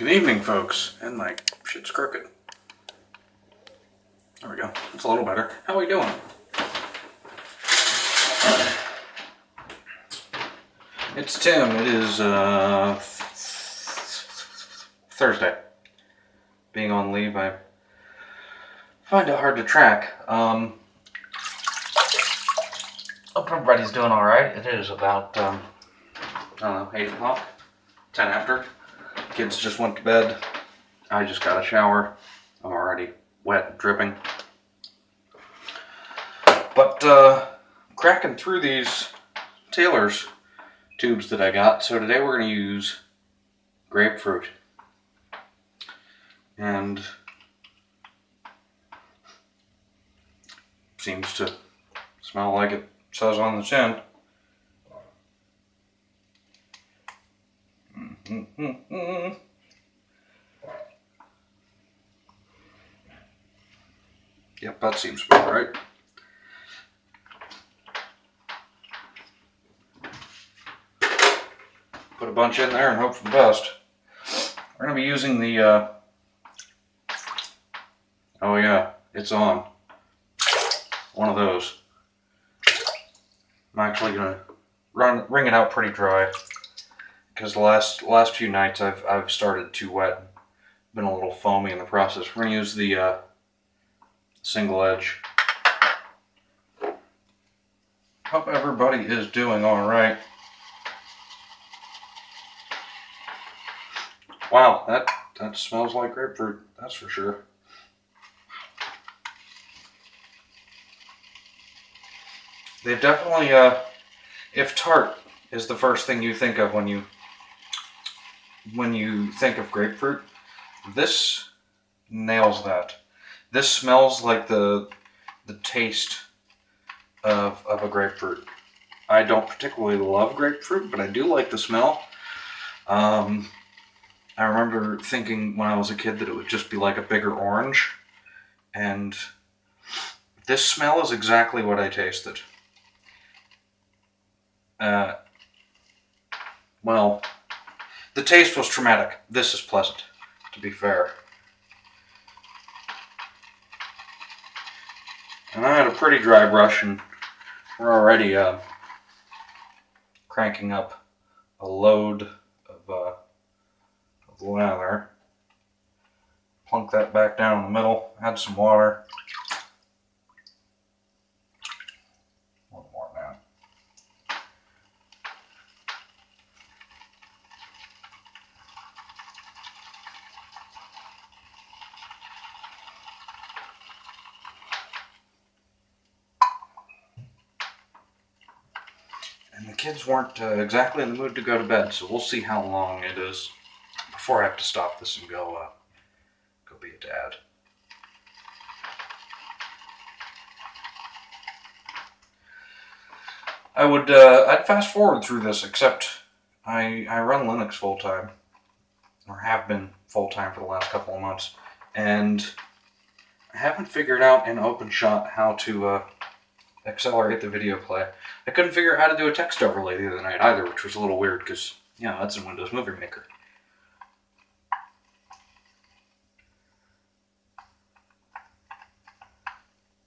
Good evening, folks. And my shit's crooked. There we go. It's a little better. How are we doing? It's Tim. It is Thursday. Being on leave, I find it hard to track. Hope everybody's doing all right. It is about, I don't know, 8 o'clock, 10 after. Kids just went to bed. I just got a shower. I'm already wet and dripping. But cracking through these Taylor's tubes that I got. So today we're going to use grapefruit. And seems to smell like it says on the tin. Yep, that seems about right. Put a bunch in there and hope for the best. We're going to be using the, oh yeah, it's on. One of those. I'm actually going to wring it out pretty dry. Because the last few nights I've started too wet, been a little foamy in the process. We're gonna use the single edge. Hope everybody is doing all right. Wow, that smells like grapefruit. That's for sure. They've definitely, if tart is the first thing you think of when you. When you think of grapefruit, this nails that. This smells like the taste of a grapefruit. I don't particularly love grapefruit, but I do like the smell. I remember thinking when I was a kid that it would just be like a bigger orange, and this smell is exactly what I tasted. Well, the taste was traumatic. This is pleasant, to be fair. And I had a pretty dry brush, and we're already cranking up a load of lather. Plunk that back down in the middle, add some water. Kids weren't exactly in the mood to go to bed, so we'll see how long it is before I have to stop this and go be a dad. I would I'd fast forward through this, except I run Linux full time, or have been full time for the last couple of months, and I haven't figured out in OpenShot how to accelerate the video play. I couldn't figure out how to do a text overlay the other night either, which was a little weird because, you know, that's in Windows Movie Maker.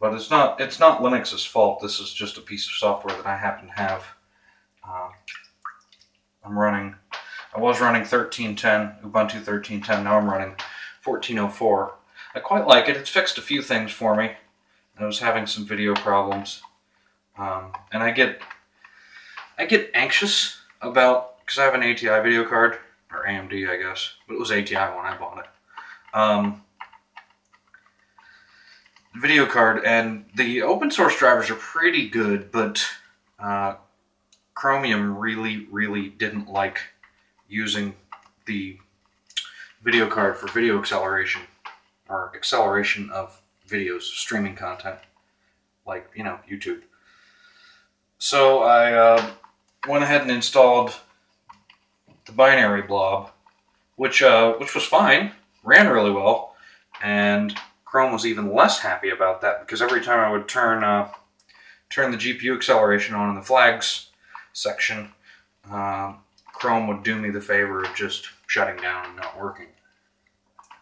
But it's not Linux's fault. This is just a piece of software that I happen to have. I was running 13.10, Ubuntu 13.10, now I'm running 14.04. I quite like it. It's fixed a few things for me. I was having some video problems, and I get anxious about, because I have an ATI video card, or AMD I guess, but it was ATI when I bought it. Video card, and the open source drivers are pretty good, but Chromium really didn't like using the video card for video acceleration, or acceleration of videos, streaming content, like, you know, YouTube. So I went ahead and installed the binary blob, which was fine, ran really well, and Chrome was even less happy about that because every time I would turn the GPU acceleration on in the flags section, Chrome would do me the favor of just shutting down and not working.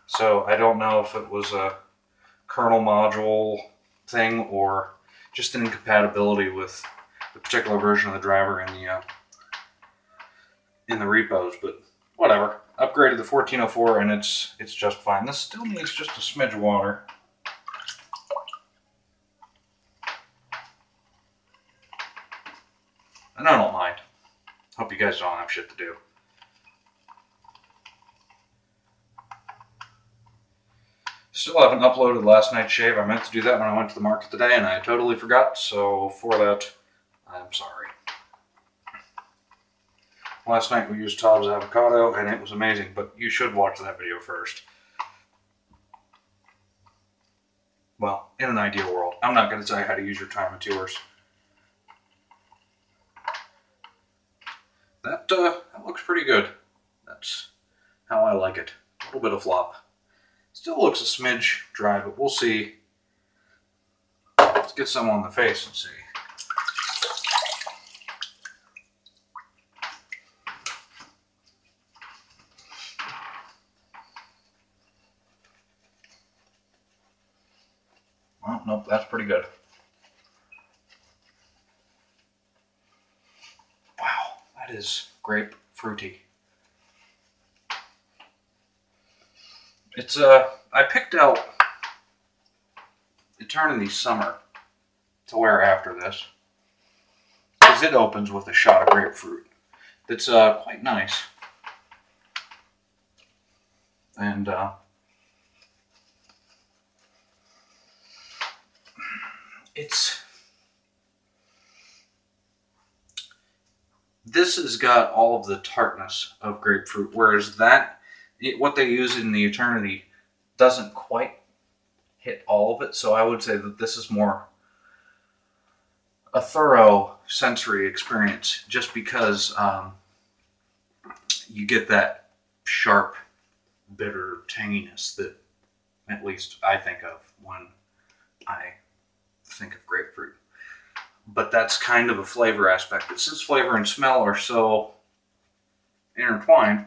So I don't know if it was a kernel module thing or just an incompatibility with the particular version of the driver in the repos, but whatever. Upgraded the 1404 and it's just fine. This still needs just a smidge of water. And I don't mind. Hope you guys don't have shit to do. Still haven't uploaded last night's shave. I meant to do that when I went to the market today and I totally forgot, so for that, I'm sorry. Last night we used TOBS avocado and it was amazing, but you should watch that video first. Well, in an ideal world. I'm not going to tell you how to use your time, it's yours. That looks pretty good. That's how I like it. A little bit of flop. Still looks a smidge dry, but we'll see. Let's get some on the face and see. Well, nope, that's pretty good. Wow, that is grape fruity. It's I picked out Eternity Summer to wear after this, because it opens with a shot of grapefruit. That's quite nice, and this has got all of the tartness of grapefruit, whereas that. What they use in the Eternity doesn't quite hit all of it, so I would say that this is more a thorough sensory experience, just because you get that sharp, bitter tanginess that at least I think of when I think of grapefruit. But that's kind of a flavor aspect. But since flavor and smell are so intertwined,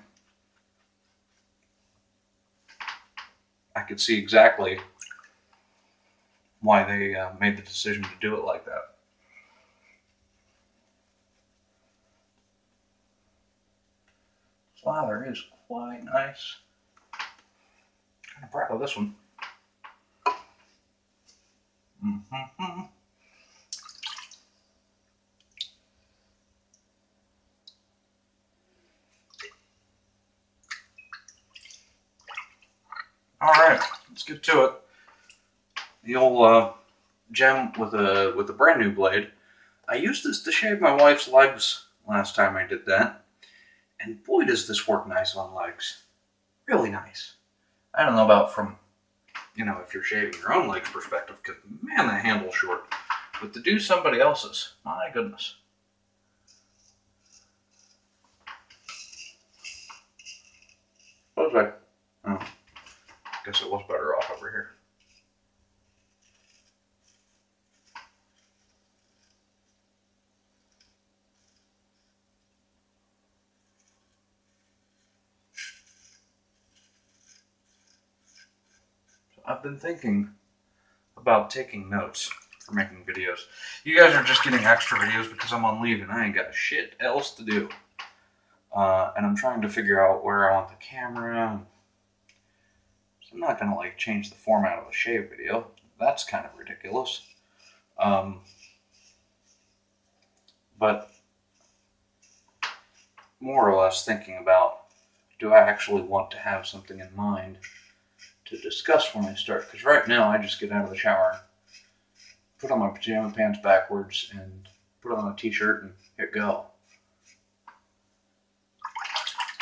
I could see exactly why they made the decision to do it like that. Slather is quite nice. Kind of proud of this one. Mm-hmm. Alright, let's get to it. The old gem with a brand new blade. I used this to shave my wife's legs last time I did that. And boy does this work nice on legs. Really nice. I don't know about from, you know, if you're shaving your own legs perspective, because man, that handle's short. But to do somebody else's, my goodness. What was I? Oh. I guess it was better off over here. So I've been thinking about taking notes for making videos. You guys are just getting extra videos because I'm on leave and I ain't got shit else to do. And I'm trying to figure out where I want the camera. I'm not going to like change the format of a shave video. That's kind of ridiculous. But more or less thinking about, do I actually want to have something in mind to discuss when I start? Because right now I just get out of the shower, put on my pajama pants backwards, and put on a t-shirt and hit go.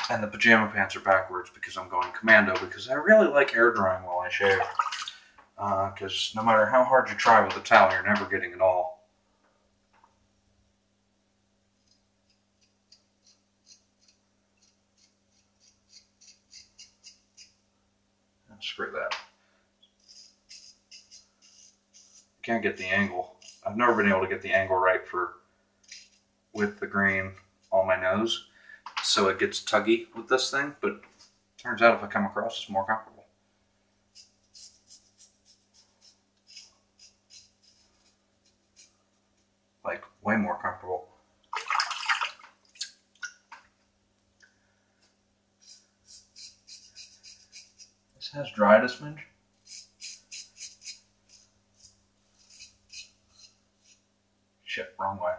And the pajama pants are backwards because I'm going commando, because I really like air drying while I shave. Because no matter how hard you try with a towel, you're never getting it all. Oh, screw that. Can't get the angle. I've never been able to get the angle right with the grain on my nose. so it gets tuggy with this thing, but turns out if I come across, it's more comfortable. Like, way more comfortable. This has dried a smidge. Shit, wrong way.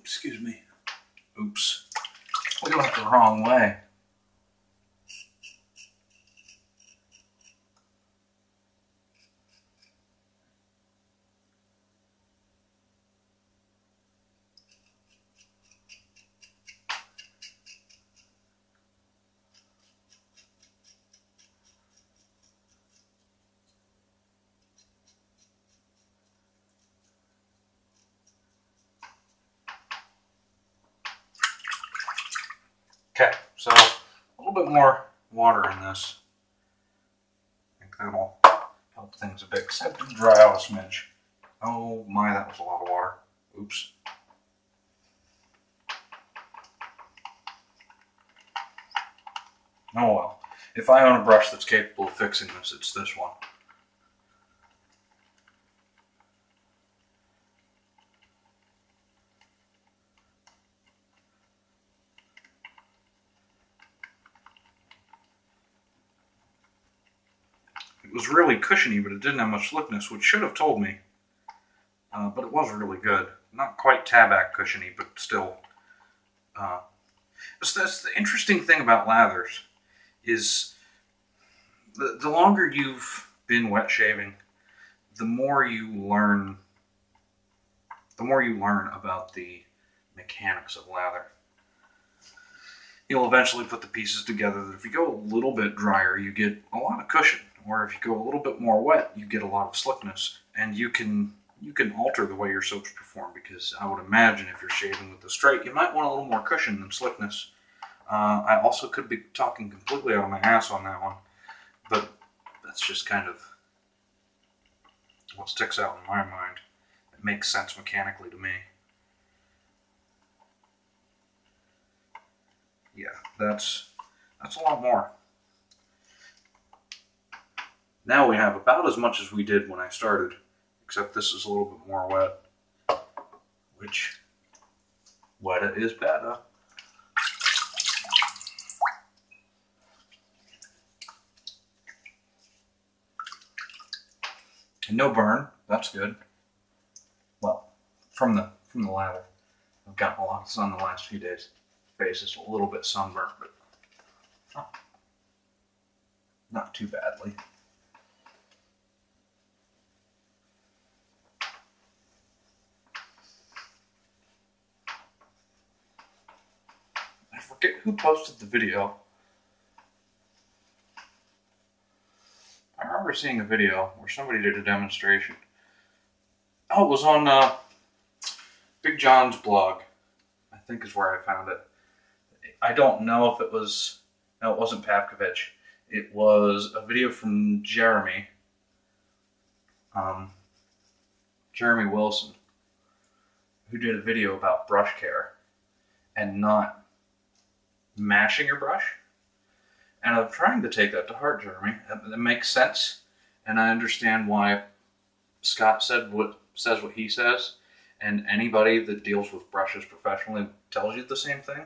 Excuse me. Oops. We went the wrong way. Okay, so a little bit more water in this. I think that'll help things a bit, except it'll dry out a smidge. Oh my, that was a lot of water. Oops. Oh well. If I own a brush that's capable of fixing this, it's this one. It was really cushiony, but it didn't have much slickness, which should have told me, but it was really good. Not quite Tabac cushiony, but still. That's the interesting thing about lathers, is the longer you've been wet shaving, the more you learn about the mechanics of lather. You'll eventually put the pieces together that if you go a little bit drier, you get a lot of cushion. Or if you go a little bit more wet, you get a lot of slickness, and you can alter the way your soaps perform, because I would imagine if you're shaving with the straight, you might want a little more cushion than slickness. I also could be talking completely out of my ass on that one, but that's just kind of what sticks out in my mind. It makes sense mechanically to me. Yeah, that's a lot more. Now we have about as much as we did when I started, except this is a little bit more wet, which wetter is better. And no burn, that's good. Well, from the lather. I've gotten a lot of sun the last few days. Face is a little bit sunburnt, but not too badly. I forget who posted the video. I remember seeing a video where somebody did a demonstration. Oh, it was on Big John's blog, I think is where I found it. I don't know if it was... No, it wasn't Pavkovich. It was a video from Jeremy. Jeremy Wilson, who did a video about brush care and not mashing your brush, and I'm trying to take that to heart, Jeremy. That makes sense, and I understand why Scott says what he says, and anybody that deals with brushes professionally tells you the same thing.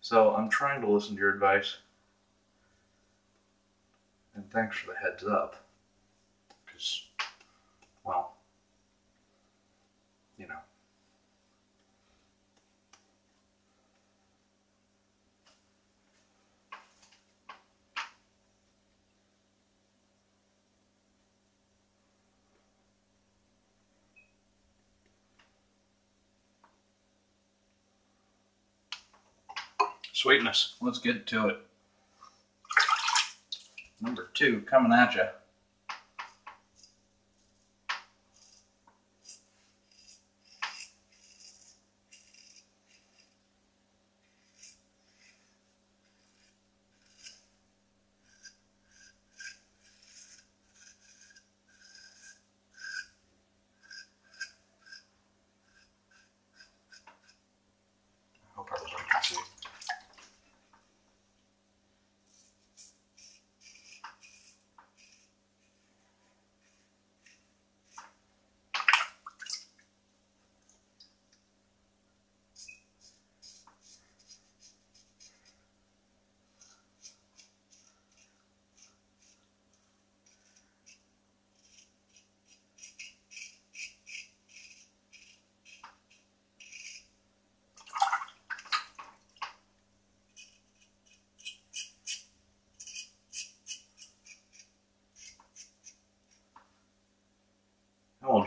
So I'm trying to listen to your advice, and thanks for the heads up, because, well, you know. Sweetness. Let's get to it. Number two coming at you.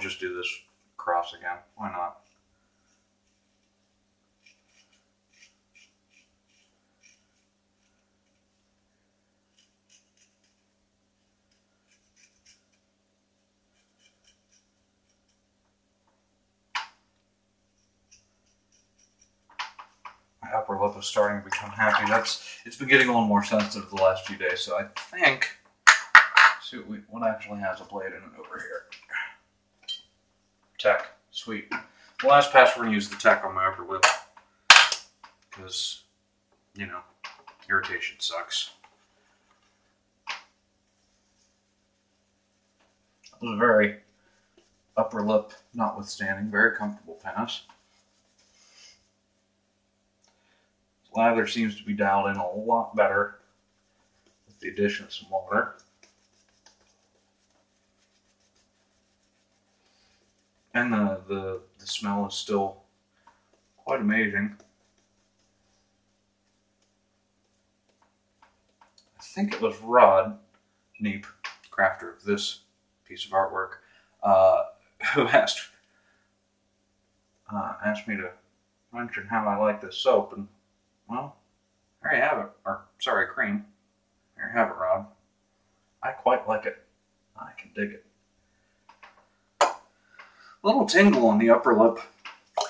just do this cross again. Why not? Upper lip is starting to become happy. It's been getting a little more sensitive the last few days, so I think, let's see what actually has a blade in it over here. Tech, sweet. The last pass we're gonna use the Tech on my upper lip because, you know, irritation sucks. It was a very upper lip notwithstanding, very comfortable pass. Lather seems to be dialed in a lot better with the addition of some water. And the smell is still quite amazing. I think it was Rod Neep, crafter of this piece of artwork, who asked me to mention how I like this soap, and well, there you have it. Or, sorry, cream. There you have it, Rob. I quite like it. I can dig it. A little tingle on the upper lip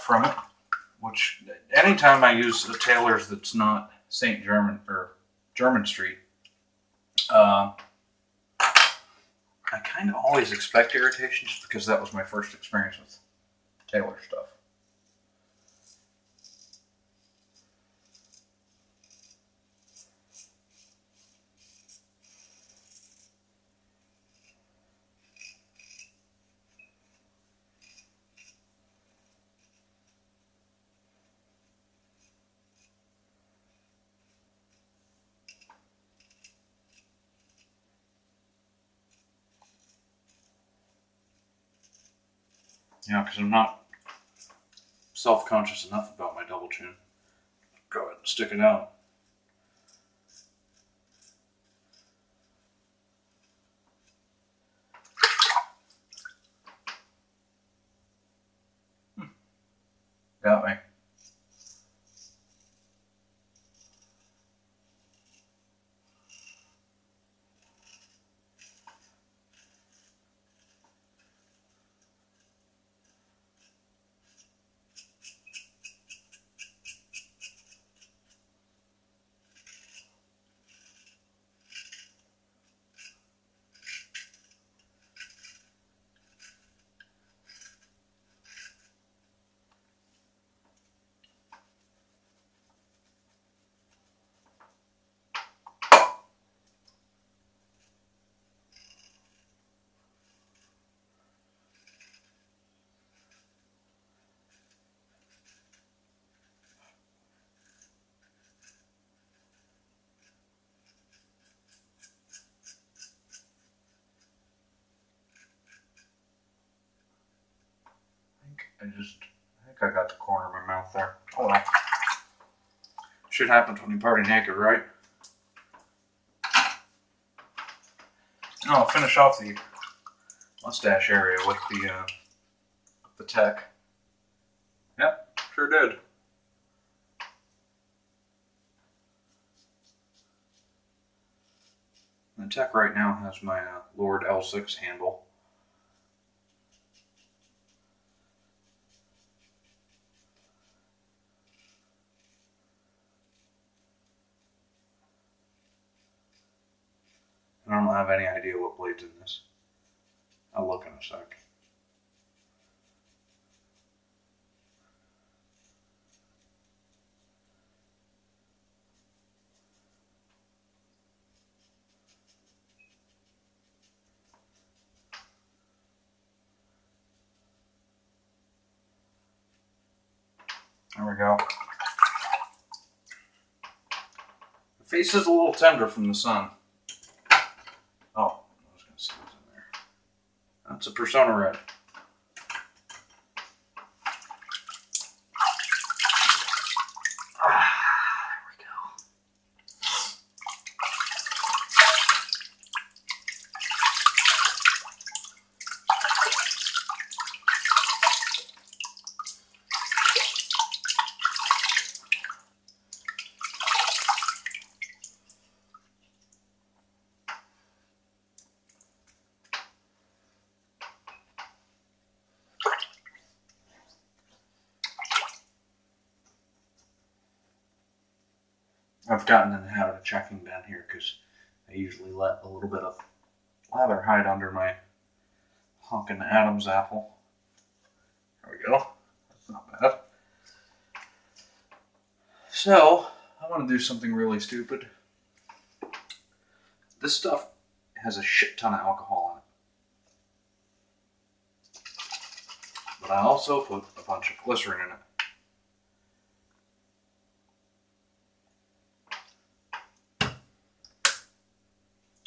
from it, which anytime I use a Taylor's that's not St. German or German Street, I kind of always expect irritation just because that was my first experience with Taylor stuff. Yeah, because I'm not self-conscious enough about my double chin. Go ahead and stick it out. Got me. I think I got the corner of my mouth there. Oh well. Shit happens when you party naked, right? And I'll finish off the mustache area with the Tech. Yep, sure did. The Tech right now has my Lord L6 handle. I don't have any idea what blade's in this. I'll look in a sec. There we go. The face is a little tender from the sun. Oh, I was going to see what's in there. That's a Persona Red. Ah, there we go. I've gotten in the habit of checking down here because I usually let a little bit of lather hide under my honkin' Adam's apple. There we go. That's not bad. So, I want to do something really stupid. This stuff has a shit ton of alcohol on it. But I also put a bunch of glycerin in it.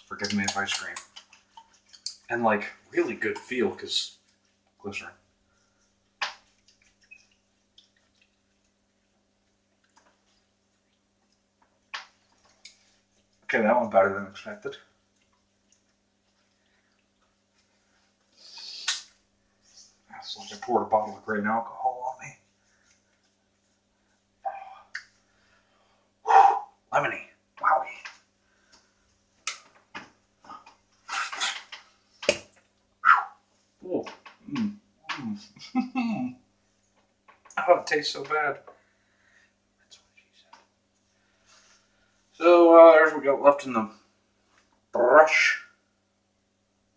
Forgive me if I scream. And like, really good feel, because glycerin. Okay, that one better than expected. That's like I poured a bottle of grain alcohol on me. Oh. Lemony. Oh, it tastes so bad. That's what she said. So, there's what we got left in the brush.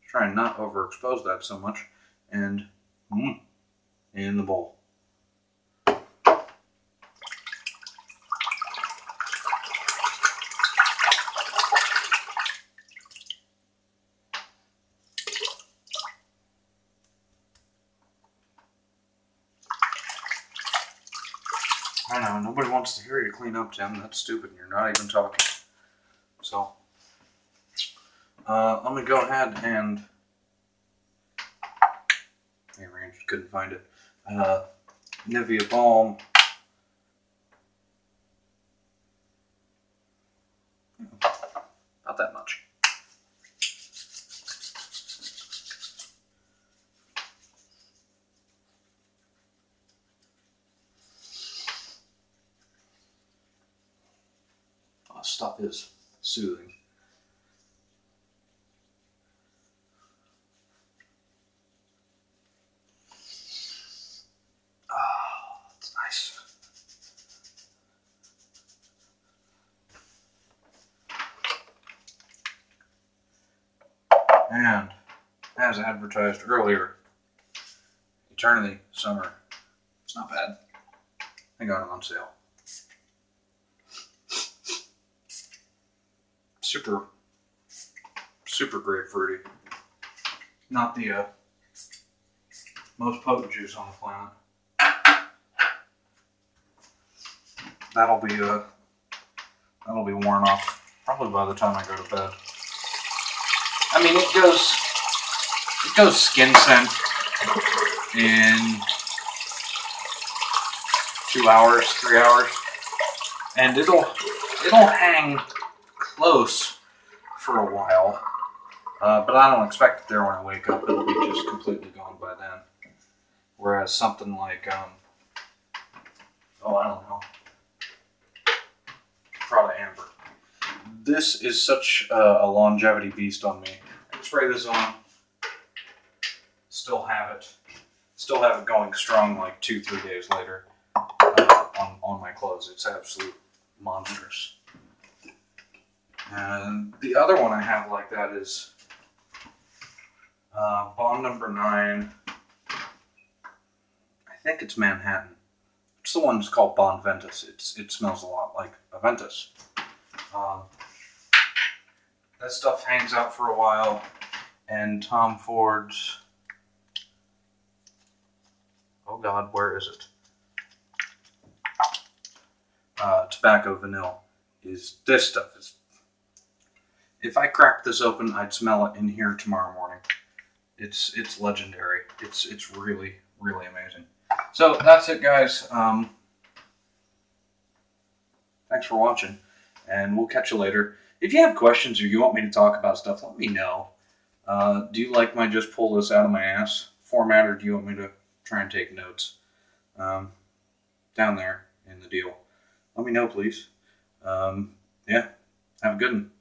Try and not overexpose that so much. And in the bowl. I know, nobody wants to hear you clean up, Tim. That's stupid. You're not even talking. So, let me go ahead and... I arranged, couldn't find it. Nivea Balm. Not that much. Stuff is soothing. Oh, that's nice. And as advertised earlier, Eternity Summer. It's not bad. I got it on sale. Super grapefruity. Not the most potent juice on the planet. That'll be worn off probably by the time I go to bed. I mean, it goes skin scent in 2 hours, 3 hours, and it'll hang close for a while, but I don't expect it there when I wake up. It'll be just completely gone by then. Whereas something like, oh, I don't know, Prada Amber. This is such a longevity beast on me. I can spray this on, still have it going strong like 2-3 days later on my clothes. It's absolute monstrous. And the other one I have like that is Bond Number Nine. I think it's Manhattan. It's the one that's called Bond Ventus. It smells a lot like Aventus. That stuff hangs out for a while, and Tom Ford's... Oh God, where is it? Tobacco Vanille is this stuff. If I cracked this open, I'd smell it in here tomorrow morning. It's legendary. It's really, really amazing. So that's it, guys. Thanks for watching, and we'll catch you later. If you have questions or you want me to talk about stuff, let me know. Do you like my just pull this out of my ass format, or do you want me to try and take notes? Down there in the deal. Let me know, please. Yeah, have a good one.